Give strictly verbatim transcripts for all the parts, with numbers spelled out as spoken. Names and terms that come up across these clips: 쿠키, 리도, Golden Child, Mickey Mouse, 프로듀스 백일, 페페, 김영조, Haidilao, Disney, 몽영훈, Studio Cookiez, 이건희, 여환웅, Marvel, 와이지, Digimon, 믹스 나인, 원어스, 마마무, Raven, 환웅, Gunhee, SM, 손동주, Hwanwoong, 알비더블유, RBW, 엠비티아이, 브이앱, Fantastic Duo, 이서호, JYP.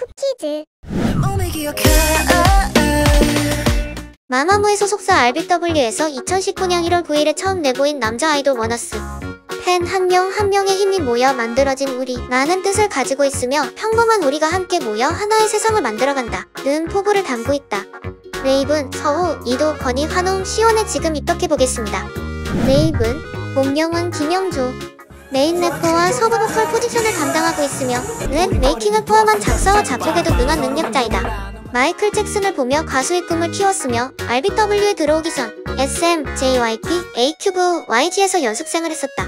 쿠키즈. 마마무의 소속사 알비더블유에서 이천십구 년 일 월 구 일에 처음 내보인 남자 아이돌 원어스. 팬 한 명 한 명의 힘이 모여 만들어진 우리라는 뜻을 가지고 있으며 평범한 우리가 함께 모여 하나의 세상을 만들어간다는 포부를 담고 있다. 레이븐, 서호, 리도, 건희, 환웅, 시온의 지금 입덕해 보겠습니다. 레이븐, 몽영훈, 김영조. 메인 래퍼와 서브 보컬 포지션을 담당하고 있으며 랩, 메이킹을 포함한 작사와 작곡에도 능한 능력자이다. 마이클 잭슨을 보며 가수의 꿈을 키웠으며 알비더블유에 들어오기 전 에스엠, 제이와이피, 에이큐브, 와이지에서 연습생을 했었다.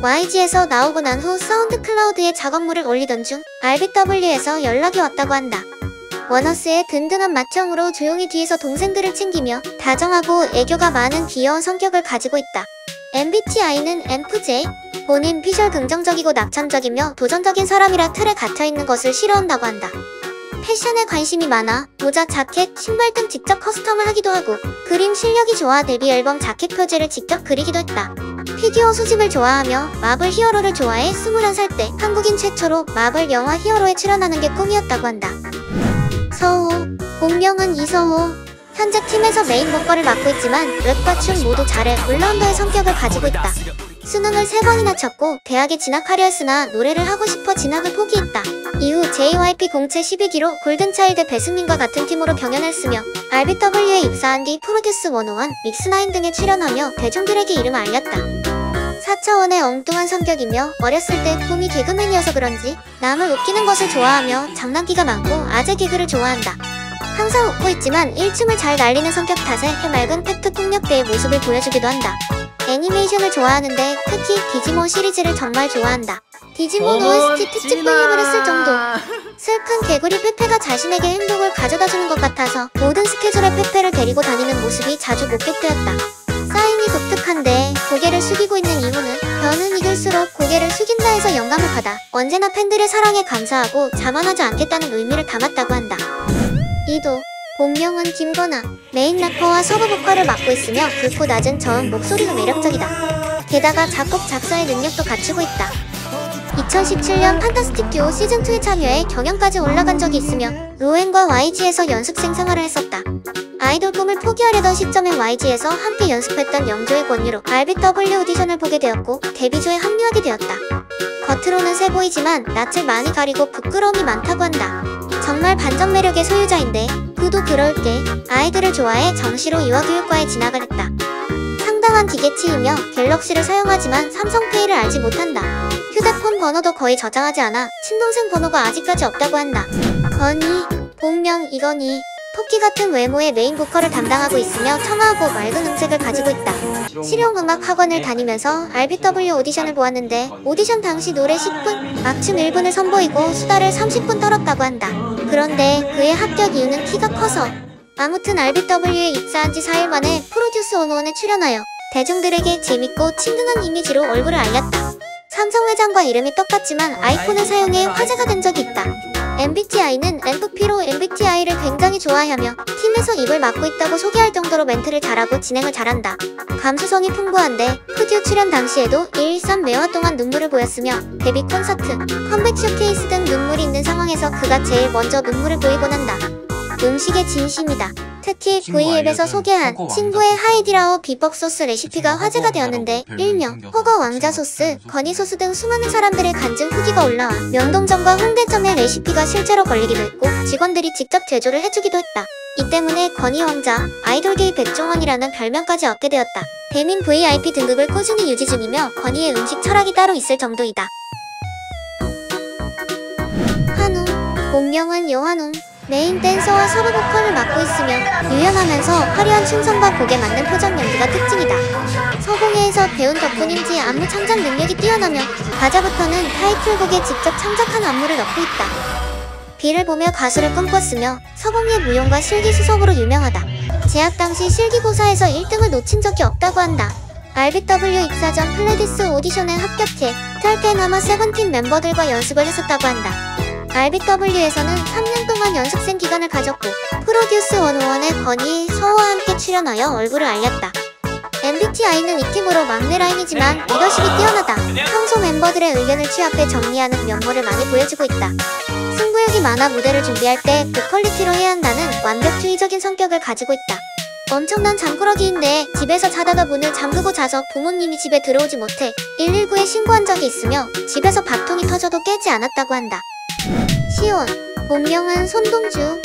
와이지에서 나오고 난 후 사운드 클라우드에 작업물을 올리던 중 알비더블유에서 연락이 왔다고 한다. 원어스의 든든한 맏형으로 조용히 뒤에서 동생들을 챙기며 다정하고 애교가 많은 귀여운 성격을 가지고 있다. 엠비티아이는 엠에프제이. 본인 피셜 긍정적이고 낙천적이며 도전적인 사람이라 틀에 갇혀있는 것을 싫어한다고 한다. 패션에 관심이 많아 모자, 자켓, 신발 등 직접 커스텀을 하기도 하고 그림 실력이 좋아 데뷔 앨범 자켓 표지를 직접 그리기도 했다. 피규어 수집을 좋아하며 마블 히어로를 좋아해 스물한 살 때 한국인 최초로 마블 영화 히어로에 출연하는 게 꿈이었다고 한다. 서호, 본명은 이서호. 현재 팀에서 메인 보컬을 맡고 있지만 랩과 춤 모두 잘해 올라운더의 성격을 가지고 있다. 수능을 세 번이나 쳤고 대학에 진학하려 했으나 노래를 하고 싶어 진학을 포기했다. 이후 제이와이피 공채 십이 기로 골든차일드 배승민과 같은 팀으로 경연했으며 알비더블유에 입사한 뒤 프로듀스 백일 믹스 나인 등에 출연하며 대중들에게 이름을 알렸다. 사차원의 엉뚱한 성격이며 어렸을 때 꿈이 개그맨이어서 그런지 남을 웃기는 것을 좋아하며 장난기가 많고 아재 개그를 좋아한다. 항상 웃고 있지만 일침을 잘 날리는 성격 탓에 해맑은 팩트 폭력배의 모습을 보여주기도 한다. 애니메이션을 좋아하는데 특히 디지몬 시리즈를 정말 좋아한다. 디지몬 오에스티 특집 플립을 했을 정도. 슬픈 개구리 페페가 자신에게 행복을 가져다주는 것 같아서 모든 스케줄에 페페를 데리고 다니는 모습이 자주 목격되었다. 사인이 독특한데 고개를 숙이고 있는 이유는 변은 익을수록 고개를 숙인다 해서 영감을 받아 언제나 팬들의 사랑에 감사하고 자만하지 않겠다는 의미를 담았다고 한다. 리도. 본명은 김건아. 메인 래퍼와 서브 보컬을 맡고 있으며 굵고 낮은 저음 목소리가 매력적이다. 게다가 작곡 작사의 능력도 갖추고 있다. 이천십칠 년 판타스틱 듀오 시즌 투에 참여해 경연까지 올라간 적이 있으며 로엔과 와이지에서 연습생 생활을 했었다. 아이돌 꿈을 포기하려던 시점에 와이지에서 함께 연습했던 영조의 권유로 알비더블유 오디션을 보게 되었고 데뷔조에 합류하게 되었다. 겉으로는 세 보이지만 낯을 많이 가리고 부끄러움이 많다고 한다. 정말 반전 매력의 소유자인데 그도 그럴게 아이들을 좋아해 정시로 유아교육과에 진학을 했다. 상당한 기계치이며 갤럭시를 사용하지만 삼성페이를 알지 못한다. 휴대폰 번호도 거의 저장하지 않아 친동생 번호가 아직까지 없다고 한다. 건희, 본명 이건희. 토끼 같은 외모의 메인 보컬을 담당하고 있으며 청아하고 맑은 음색을 가지고 있다. 실용음악 학원을 다니면서 알비더블유 오디션을 보았는데 오디션 당시 노래 십 분, 막춤 일 분을 선보이고 수다를 삼십 분 떨었다고 한다. 그런데 그의 합격 이유는 키가 커서. 아무튼 알비더블유에 입사한 지 사 일 만에 프로듀스 백일에 출연하여 대중들에게 재밌고 친근한 이미지로 얼굴을 알렸다. 삼성 회장과 이름이 똑같지만 아이폰을 사용해 화제가 된 적이 있다. 엠비티아이는 엠에프피로 엠비티아이를 굉장히 좋아하며 팀에서 입을 맡고 있다고 소개할 정도로 멘트를 잘하고 진행을 잘한다. 감수성이 풍부한데 푸듀 출연 당시에도 일 일 삼 매화 동안 눈물을 보였으며 데뷔 콘서트, 컴백 쇼케이스 등 눈물이 있는 상황에서 그가 제일 먼저 눈물을 보이곤 한다. 음식에 진심이다. 특히 브이앱에서 소개한 친구의 하이디라오 비법 소스 레시피가 화제가 되었는데 일명 허거 왕자 소스, 건희 소스 등 수많은 사람들의 간증 후기가 올라와 명동점과 홍대점의 레시피가 실제로 걸리기도 했고 직원들이 직접 제조를 해주기도 했다. 이 때문에 건희 왕자, 아이돌계의 백종원이라는 별명까지 얻게 되었다. 대민 브이아이피 등급을 꾸준히 유지 중이며 건희의 음식 철학이 따로 있을 정도이다. 환웅, 본명은 여환웅. 메인 댄서와 서브 보컬을 맡고 있으며 유연하면서 화려한 춤선과 곡에 맞는 표정 연기가 특징이다. 서공회에서 배운 덕분인지 안무 창작 능력이 뛰어나며 과자부터는 타이틀곡에 직접 창작한 안무를 넣고 있다. 비를 보며 가수를 꿈꿨으며 서공회 무용과 실기수석으로 유명하다. 재학 당시 실기고사에서 일 등을 놓친 적이 없다고 한다. 알비더블유 입사 전 플레디스 오디션에 합격해 탈 때 남아 세븐틴 멤버들과 연습을 했었다고 한다. 알비더블유에서는 삼 년 동안 연습생 기간을 가졌고 프로듀스 백일에 건희, 서호와 함께 출연하여 얼굴을 알렸다. 엠비티아이는 이 팀으로 막내 라인이지만 리더십이 뛰어나다. 평소 멤버들의 의견을 취합해 정리하는 면모를 많이 보여주고 있다. 승부욕이 많아 무대를 준비할 때 그 퀄리티로 해야 한다는 완벽주의적인 성격을 가지고 있다. 엄청난 잠꾸러기인데 집에서 자다가 문을 잠그고 자서 부모님이 집에 들어오지 못해 일일구에 신고한 적이 있으며 집에서 밥통이 터져도 깨지 않았다고 한다. 시온, 본명은 손동주,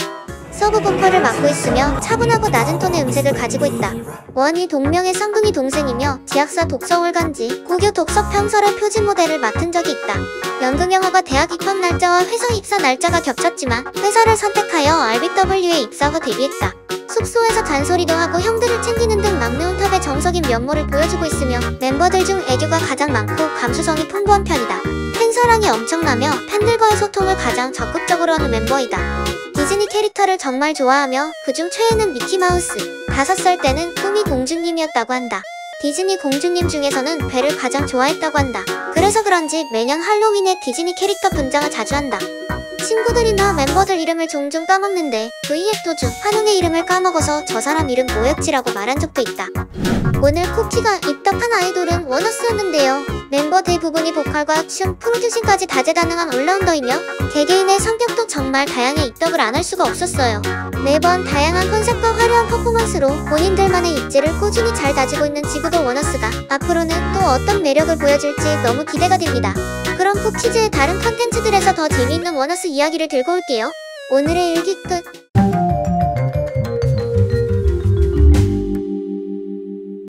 서브 보컬을 맡고 있으며 차분하고 낮은 톤의 음색을 가지고 있다. 원이 동명의 쌍둥이 동생이며 지학사 독서월간지, 고교 독서평설의 표지 모델을 맡은 적이 있다. 연극영화과 대학 입학 날짜와 회사 입사 날짜가 겹쳤지만 회사를 선택하여 알비더블유에 입사하고 데뷔했다. 숙소에서 잔소리도 하고 형들을 챙기는 등 막내 혼탑의 정석인 면모를 보여주고 있으며 멤버들 중 애교가 가장 많고 감수성이 풍부한 편이다. 팬사랑이 엄청나며 팬들과의 소통을 가장 적극적으로 하는 멤버이다. 디즈니 캐릭터를 정말 좋아하며 그중 최애는 미키마우스, 다섯 살 때는 꿈이 공주님이었다고 한다. 디즈니 공주님 중에서는 배를 가장 좋아했다고 한다. 그래서 그런지 매년 할로윈에 디즈니 캐릭터 분장을 자주 한다. 친구들이나 멤버들 이름을 종종 까먹는데 브이앱 도중 환웅의 이름을 까먹어서 저 사람 이름 뭐였지라고 말한 적도 있다. 오늘 쿠키가 입덕한 아이돌은 원어스였는데요. 멤버 대부분이 보컬과 춤, 프로듀싱까지 다재다능한 올라운더이며 개개인의 성격도 정말 다양해 입덕을 안 할 수가 없었어요. 매번 다양한 컨셉과 화려한 퍼포먼스로 본인들만의 입지를 꾸준히 잘 다지고 있는 지구도 원어스가 앞으로는 또 어떤 매력을 보여줄지 너무 기대가 됩니다. 그럼 쿠키즈의 다른 컨텐츠들에서 더 재미있는 원어스 이야기를 들고 올게요. 오늘의 일기 끝.